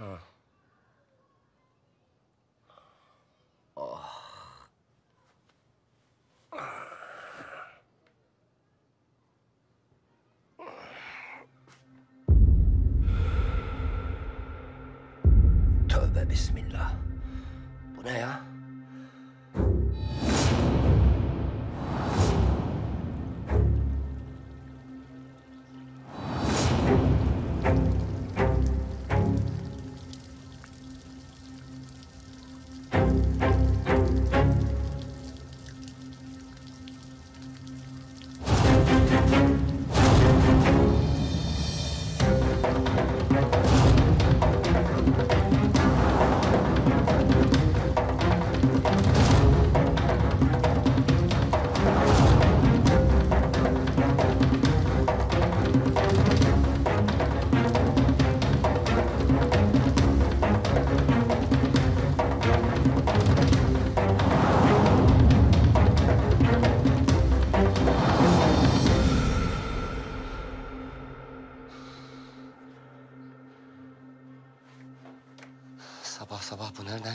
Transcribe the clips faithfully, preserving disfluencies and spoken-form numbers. Ha. Oh. Tövbe bismillah. Bu ne ya?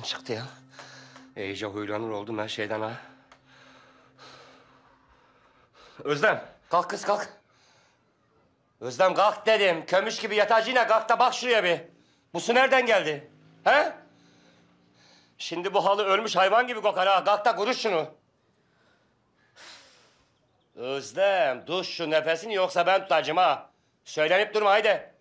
Çıktı ya. İyice huylanır oldum her şeyden ha. Özlem. Kalk kız kalk. Özlem kalk dedim. Kömüş gibi yatacığına kalk da bak şuraya bir. Bu su nereden geldi? He? Şimdi bu halı ölmüş hayvan gibi kokar ha. Kalk da kuruş şunu. Özlem duş şu nefesini yoksa ben tutacağım ha. Söylenip durma haydi.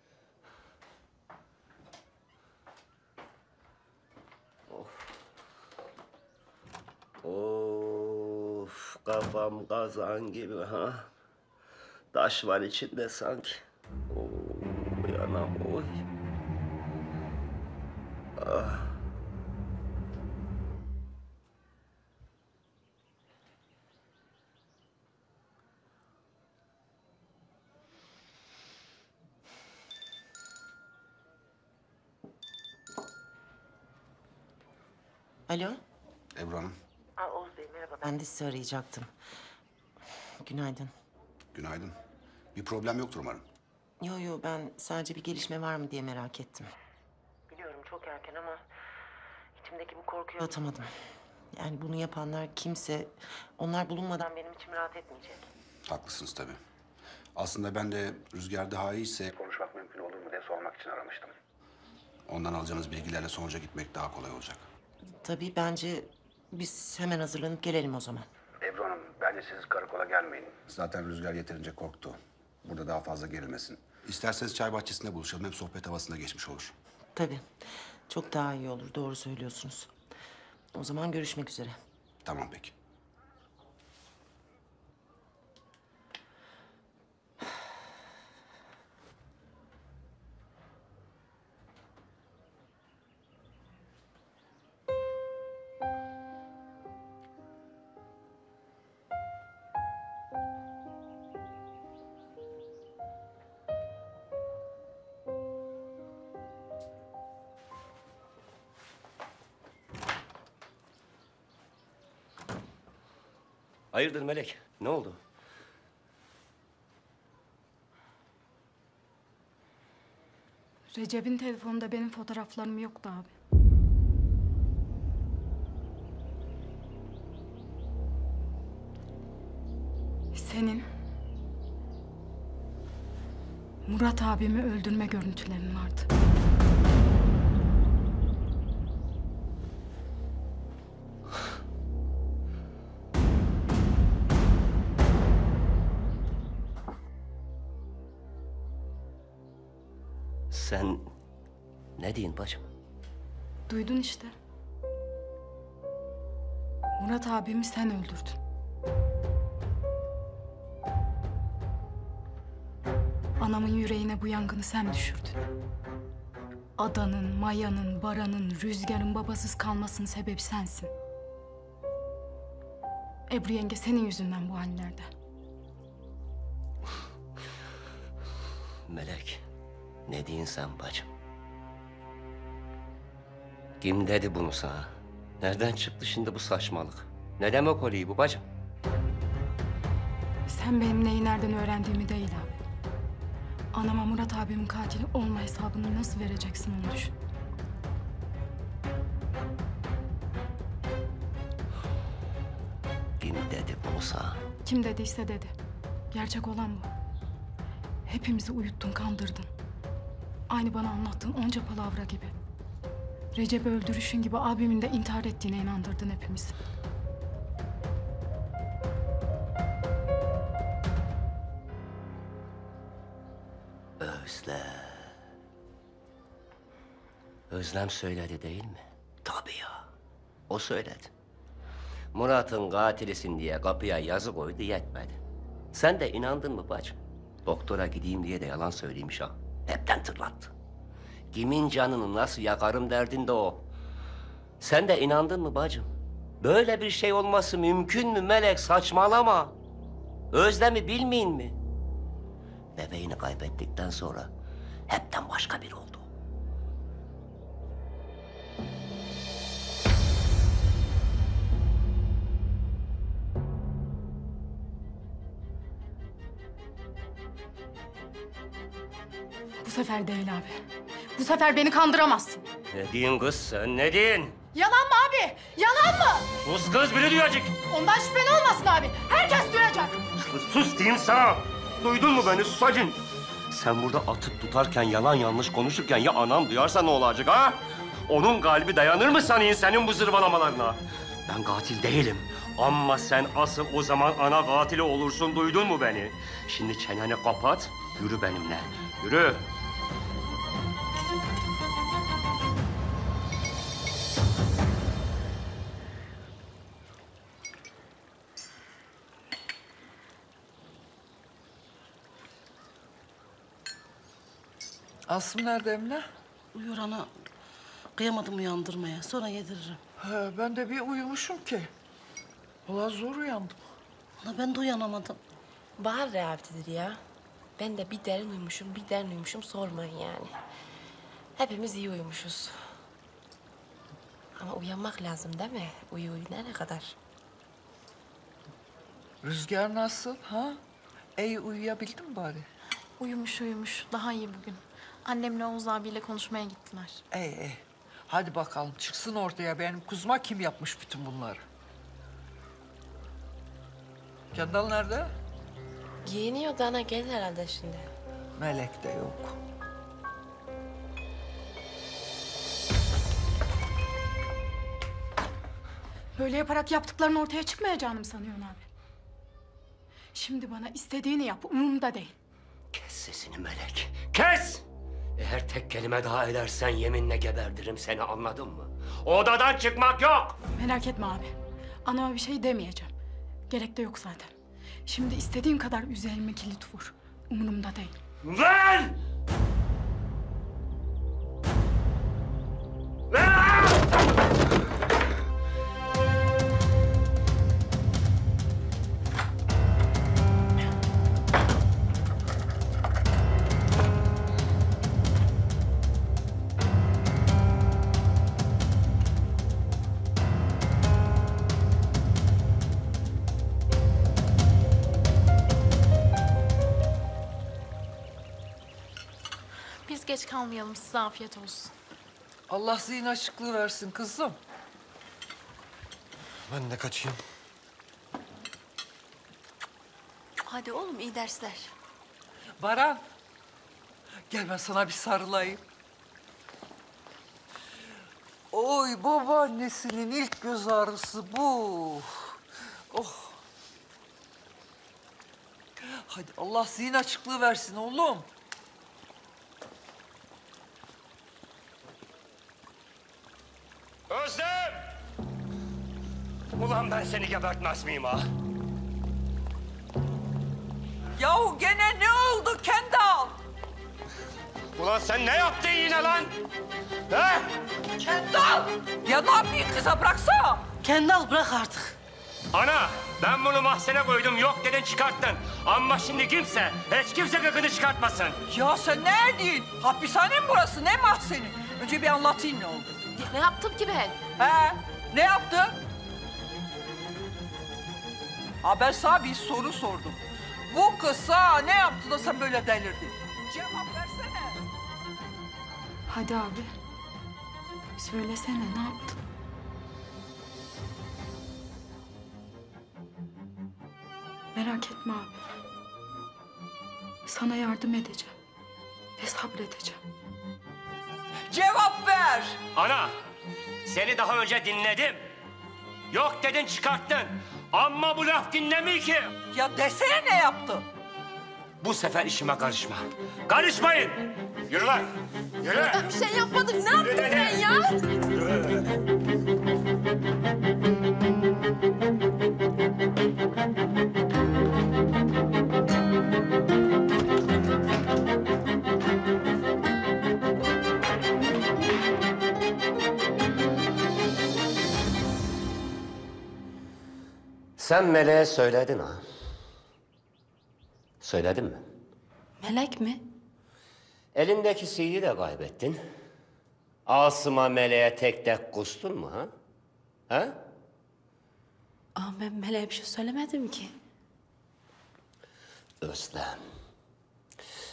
Of, kafam kazan gibi ha. Taş var içinde sanki. Oo, yanam oy. Ah. Alo. Ebru Hanım. Oğuz Bey, merhaba. Ben de sizi arayacaktım. Günaydın. Günaydın. Bir problem yoktur umarım. Yo yo, ben sadece bir gelişme var mı diye merak ettim. Biliyorum çok erken ama içimdeki bu korkuyu atamadım. Yani bunu yapanlar kimse, onlar bulunmadan benim içim rahat etmeyecek. Haklısınız tabii. Aslında ben de Rüzgar daha iyiyse konuşmak mümkün olur mu diye sormak için aramıştım. Ondan alacağınız bilgilerle sonuca gitmek daha kolay olacak. Tabii bence... Biz hemen hazırlanıp gelelim o zaman. Ebru Hanım, bence siz karakola gelmeyin. Zaten Rüzgar yeterince korktu. Burada daha fazla gerilmesin. İsterseniz çay bahçesinde buluşalım. Hem sohbet havasında geçmiş olur. Tabii. Çok daha iyi olur. Doğru söylüyorsunuz. O zaman görüşmek üzere. Tamam peki. Hayırdır Melek? Ne oldu? Recep'in telefonunda benim fotoğraflarım yoktu abi. Senin... Murat abimi öldürme görüntülerin vardı. Sen ne diyin bacım? Duydun işte. Murat abimi sen öldürdün. Anamın yüreğine bu yangını sen düşürdün. Ada'nın, Maya'nın, Baran'ın, Rüzgar'ın babasız kalmasının sebebi sensin. Ebru yenge senin yüzünden bu hallerde. Melek. Ne diyin sen bacım? Kim dedi bunu sana? Nereden çıktı şimdi bu saçmalık? Ne demek oluyor bu bacım? Sen benim neyi nereden öğrendiğimi değil abi. Anama Murat abimin katili olma hesabını nasıl vereceksin onu düşün. Kim dediyse dedi. Gerçek olan bu. Hepimizi uyuttun, kandırdın. Aynı bana anlattığın onca palavra gibi. Recep'i öldürüşün gibi abimin de intihar ettiğine inandırdın hepimizi. Özlem. Özlem söyledi değil mi? Tabii ya. O söyledi. Murat'ın katilisin diye kapıya yazı koydu, yetmedi. Sen de inandın mı bacım? Doktora gideyim diye de yalan söyleymiş ha. Hepten tırlattı. Kimin canını nasıl yakarım derdinde o. Sen de inandın mı bacım? Böyle bir şey olması mümkün mü Melek? Saçmalama. Özlem'i bilmeyin mi? Bebeğini kaybettikten sonra hepten başka biri oldu. Bu sefer değil abi. Bu sefer beni kandıramazsın. Ne diyorsun kız sen, ne diyorsun? Yalan mı abi? Yalan mı? Sus kız, biri duyacak. Ondan şüphen olmasın abi. Herkes duyacak. Sus, sus diyeyim sana. Duydun mu beni susacın? Sen burada atıp tutarken, yalan yanlış konuşurken ya anam duyarsa ne olacak ha? Onun kalbi dayanır mı sanayım senin bu zırvalamalarına? Ben katil değilim. Ama sen asıl o zaman ana katili olursun, duydun mu beni? Şimdi çeneni kapat, yürü benimle. Yürü. Asım nerede Emre? Uyur ana. Kıyamadım uyandırmaya. Sonra yediririm. He, ben de bir uyumuşum ki. Vallahi zor uyandım. Ana ben de uyanamadım. Bahar rehavetidir ya. Ben de bir derin uyumuşum, bir derin uyumuşum sormayın yani. Hepimiz iyi uyumuşuz. Ama uyanmak lazım değil mi? Uyu uyuyana kadar. Rüzgar nasıl ha? İyi uyuyabildin mi bari? Uyumuş uyumuş. Daha iyi bugün. Annemle Oğuz abiyle konuşmaya gittiler. Ee, ee. Hadi bakalım çıksın ortaya benim kuzuma kim yapmış bütün bunları. Kendal nerede? Giyiniyor da ana gelir herhalde şimdi. Melek de yok. Böyle yaparak yaptıkların ortaya çıkmayacağını mı sanıyorsun abi? Şimdi bana istediğini yap, umurumda değil. Kes sesini Melek, kes! Eğer tek kelime daha edersen yeminle geberdirim seni, anladın mı? Odadan çıkmak yok! Merak etme abi, anama bir şey demeyeceğim. Gerek de yok zaten. Şimdi istediğin kadar üzerime kilit vur. Umurumda değil. Lan! Lan! Geç kalmayalım, size afiyet olsun. Allah zihin açıklığı versin kızım. Ben de kaçayım. Hadi oğlum, iyi dersler. Baran, gel ben sana bir sarılayım. Oy, babaannesinin ilk göz ağrısı bu. Oh. Hadi Allah zihin açıklığı versin oğlum. Özlem! Ulan ben seni gebertmez miyim ha? Yahu gene ne oldu Kendal? Ulan sen ne yaptın yine lan? He? Kendal! Ya ne yapayım kıza, bıraksana? Kendal bırak artık. Ana ben bunu mahzene koydum, yok dedin çıkarttın. Ama şimdi kimse, hiç kimse gıkını çıkartmasın. Ya sen ne edin? Hapishane mi burası, ne mahzeni? Önce bir anlatayım ne oldu. Ne yaptım ki ben? He, ne yaptım? Ha, ben sana bir soru sordum. Bu kısa ne yaptı da sen böyle delirdin? Cevap versene. Hadi abi. Söylesene, ne yaptın? Merak etme abi. Sana yardım edeceğim. Ve sabredeceğim. Cevap ver! Ana! Seni daha önce dinledim. Yok dedin, çıkarttın. Ama bu laf dinlemiyor ki. Ya desene ne yaptın? Bu sefer işime karışma. Karışmayın! Yürü lan! Yürü! Ben bir şey yapmadım. Ne yaptın sen ya? Sen Melek'e söyledin ha? Söyledin mi? Melek mi? Elindeki siyi de kaybettin. Asım'a, Melek'e tek tek kustun mu ha? Ha? Aa, ben Melek'e bir şey söylemedim ki. Özlem,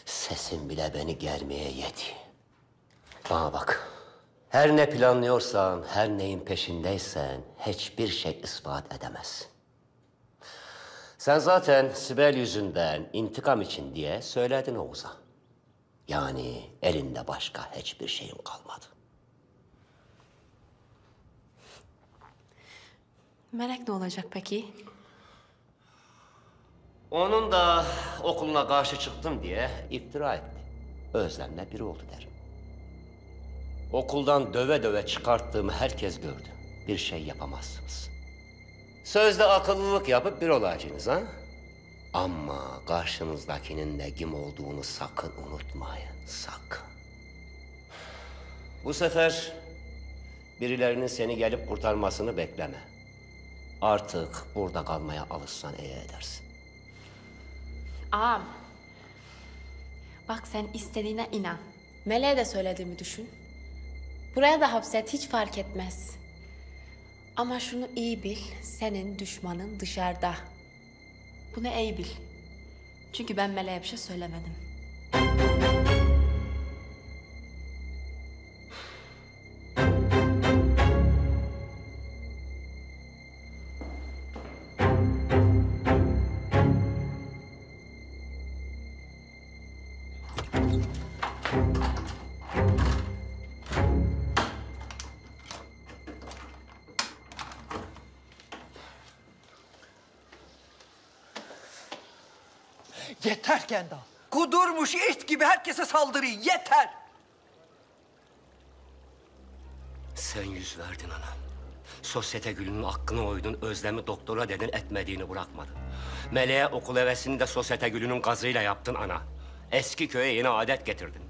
sesin bile beni germeye yetiyor. Bana bak, her ne planlıyorsan, her neyin peşindeysen hiçbir şey ispat edemezsin. Sen zaten Sibel yüzünden intikam için diye söyledin Oğuz'a. Yani elinde başka hiçbir şeyim kalmadı. Melek ne olacak peki? Onun da okuluna karşı çıktım diye iftira etti. Özlem'le biri oldu derim. Okuldan döve döve çıkarttığım herkes gördü. Bir şey yapamazsınız. Sözde akıllılık yapıp bir olacağınız ha? Ama karşınızdakinin de kim olduğunu sakın unutmayın, sakın. Bu sefer birilerinin seni gelip kurtarmasını bekleme. Artık burada kalmaya alışsan iyi edersin. Ağam, bak sen istediğine inan. Meleğe de söylediğimi düşün. Buraya da hapset, hiç fark etmez. Ama şunu iyi bil, senin düşmanın dışarıda. Bunu iyi bil. Çünkü ben Melek'e bir şey söylemedim. Yeter Kendal. Kudurmuş it gibi herkese saldırıyor. Yeter. Sen yüz verdin anam. Sosyete Gül'ünün hakkını oydun. Özlem'i doktora dedin, etmediğini bırakmadın. Meleğe okul hevesini de Sosyete Gül'ünün gazıyla yaptın ana. Eski köye yeni adet getirdin.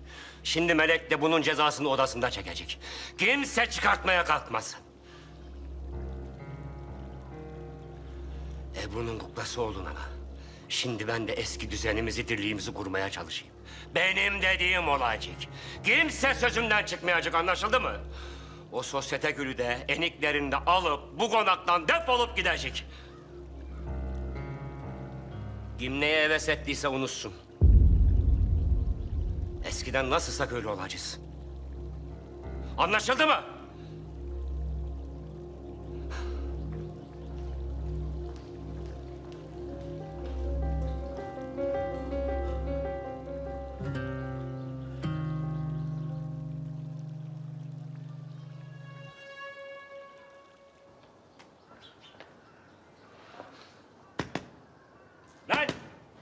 Şimdi Melek de bunun cezasını odasında çekecek. Kimse çıkartmaya kalkmasın. Ebru'nun kuklası oldun ana. Şimdi ben de eski düzenimizi, dirliğimizi kurmaya çalışayım. Benim dediğim olacak. Kimse sözümden çıkmayacak, anlaşıldı mı? O Sosyete Gül'ü de eniklerini de alıp bu konaktan defolup gidecek. Kim neye heves ettiyse unutsun. Eskiden nasılsak öyle olacağız. Anlaşıldı mı?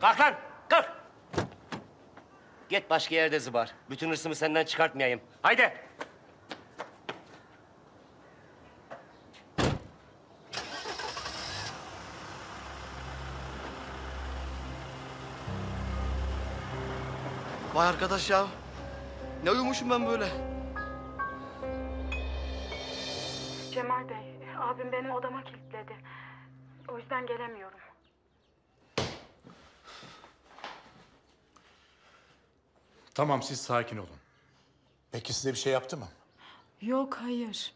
Kalk lan, kalk! Git başka yerde zıbar. Bütün hırsımı senden çıkartmayayım. Haydi! Vay arkadaş ya! Ne uyumuşum ben böyle? Cemal Bey, abim beni odama kilitledi. O yüzden gelemiyorum. Tamam, siz sakin olun. Peki size bir şey yaptı mı? Yok, hayır.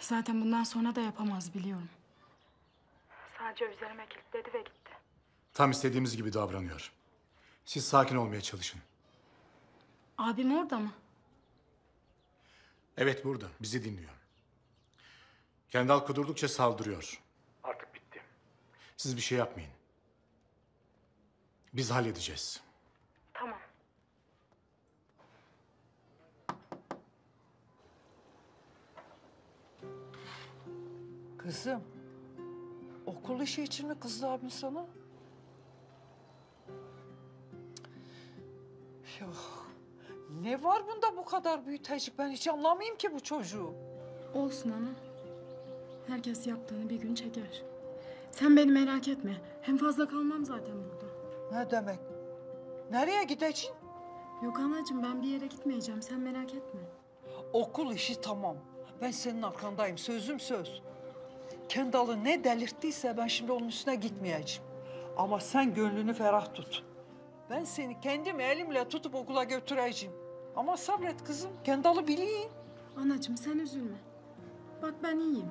Zaten bundan sonra da yapamaz, biliyorum. Sadece üzerime kilitledi ve gitti. Tam istediğimiz gibi davranıyor. Siz sakin olmaya çalışın. Abim orada mı? Evet, burada. Bizi dinliyor. Kendal kudurdukça saldırıyor. Artık bitti. Siz bir şey yapmayın. Biz halledeceğiz. Tamam. Kızım, okul işi için mi kızdı abim sana? Yok, ne var bunda bu kadar büyütecek? Ben hiç anlamayayım ki bu çocuğu. Olsun ana. Herkes yaptığını bir gün çeker. Sen beni merak etme. Hem fazla kalmam zaten burada. Ne demek? Nereye gideceksin? Yok anacığım, ben bir yere gitmeyeceğim. Sen merak etme. Okul işi tamam. Ben senin arkandayım. Sözüm söz. Kendal'ı ne delirttiyse ben şimdi onun üstüne gitmeyeceğim. Ama sen gönlünü ferah tut. Ben seni kendim elimle tutup okula götüreceğim. Ama sabret kızım. Kendal'ı bileyim. Anacığım sen üzülme. Bak ben iyiyim.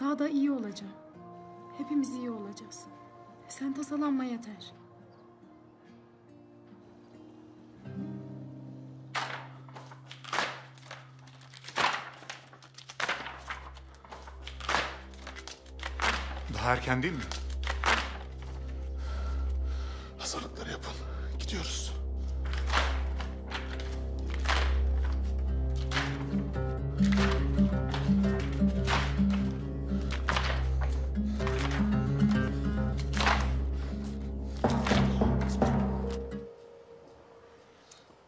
Daha da iyi olacağım. Hepimiz iyi olacağız. Sen tasalanma yeter. Daha erken değil mi? Hazırlıkları yapın. Gidiyoruz.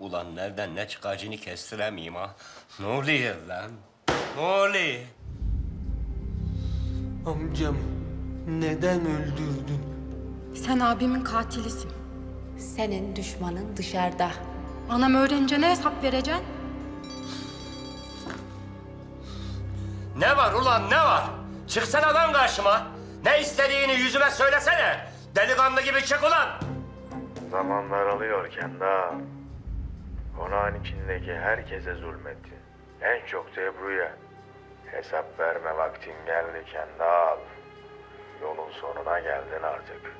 Ulan nereden ne çıkacağını kestiremeyim ha. Ne oluyor lan? Ne oluyor? Amcam neden öldürdün? Sen abimin katilisin. Senin düşmanın dışarıda. Anam öğrenince ne hesap vereceksin? Ne var ulan ne var? Çıksana lan karşıma. Ne istediğini yüzüme söylesene. Delikanlı gibi çık ulan. Zaman daralıyor Kendal. Konağın içindeki herkese zulmetti. En çok da Ebru'ya. Hesap verme vaktin geldi Kendal. Yolun sonuna geldin artık.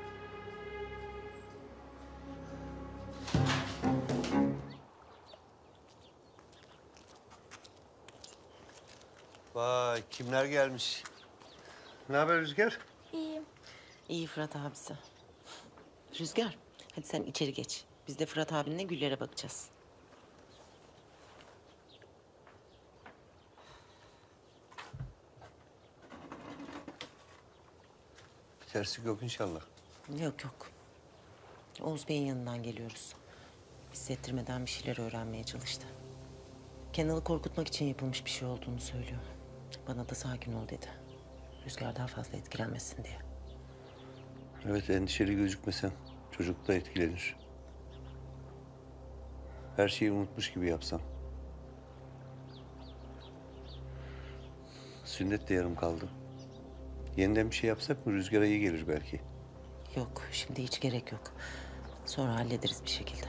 Vay kimler gelmiş? Ne haber Rüzgar? İyiyim. İyi Fırat abisi. Rüzgar hadi sen içeri geç. Biz de Fırat abinle güllere bakacağız. Terslik yok inşallah. Yok yok. Oğuz Bey'in yanından geliyoruz. Hissettirmeden bir şeyler öğrenmeye çalıştı. Kendal'ı korkutmak için yapılmış bir şey olduğunu söylüyor. Bana da sakin ol dedi. Rüzgar daha fazla etkilenmesin diye. Evet endişeli gözükmesen çocuk da etkilenir. Her şeyi unutmuş gibi yapsam. Sünnet de yarım kaldı. Yeniden bir şey yapsak mı? Rüzgar'a iyi gelir belki. Yok, şimdi hiç gerek yok. Sonra hallederiz bir şekilde.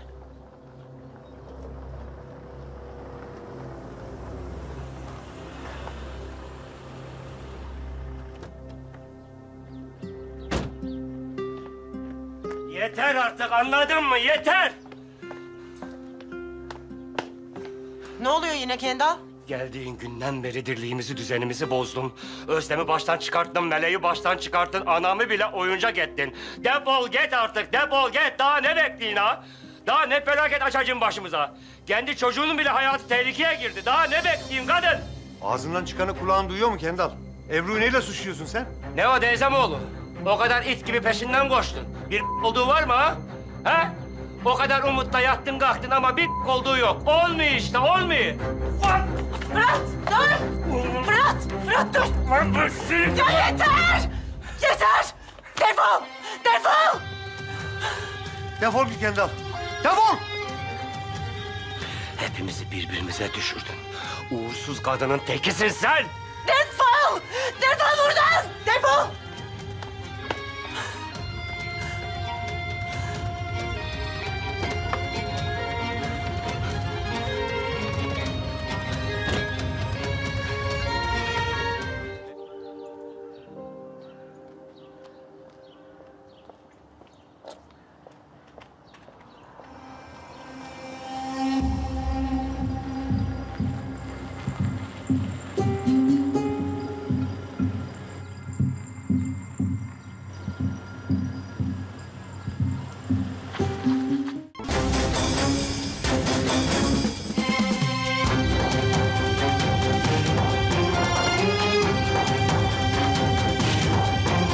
Yeter artık, anladın mı? Yeter! Ne oluyor yine Kendal? Geldiğin günden beri dirliğimizi, düzenimizi bozdun. Özlem'i baştan çıkarttın, Meleği baştan çıkarttın. Anamı bile oyuncak ettin. Defol git artık, defol git. Daha ne bekleyin ha? Daha ne felaket açacağım başımıza? Kendi çocuğunun bile hayatı tehlikeye girdi. Daha ne bekleyeyim kadın? Ağzından çıkanı kulağın duyuyor mu Kendal? Ebru'yu neyle suçluyorsun sen? Ne o teyzemoğlu? O kadar it gibi peşinden koştun. Bir olduğu var mı ha? Ha? O kadar umutla yattın kalktın ama bir olduğu yok. Olmuyor işte, olmuyor. Ulan! Fırat, dur! Fırat, Fırat dur! Lan ben seni... Ya yeter! Yeter! Defol! Defol! Defol git Kendal, defol! Hepimizi birbirimize düşürdün. Uğursuz kadının tekisin sen! Defol! Defol buradan! Defol!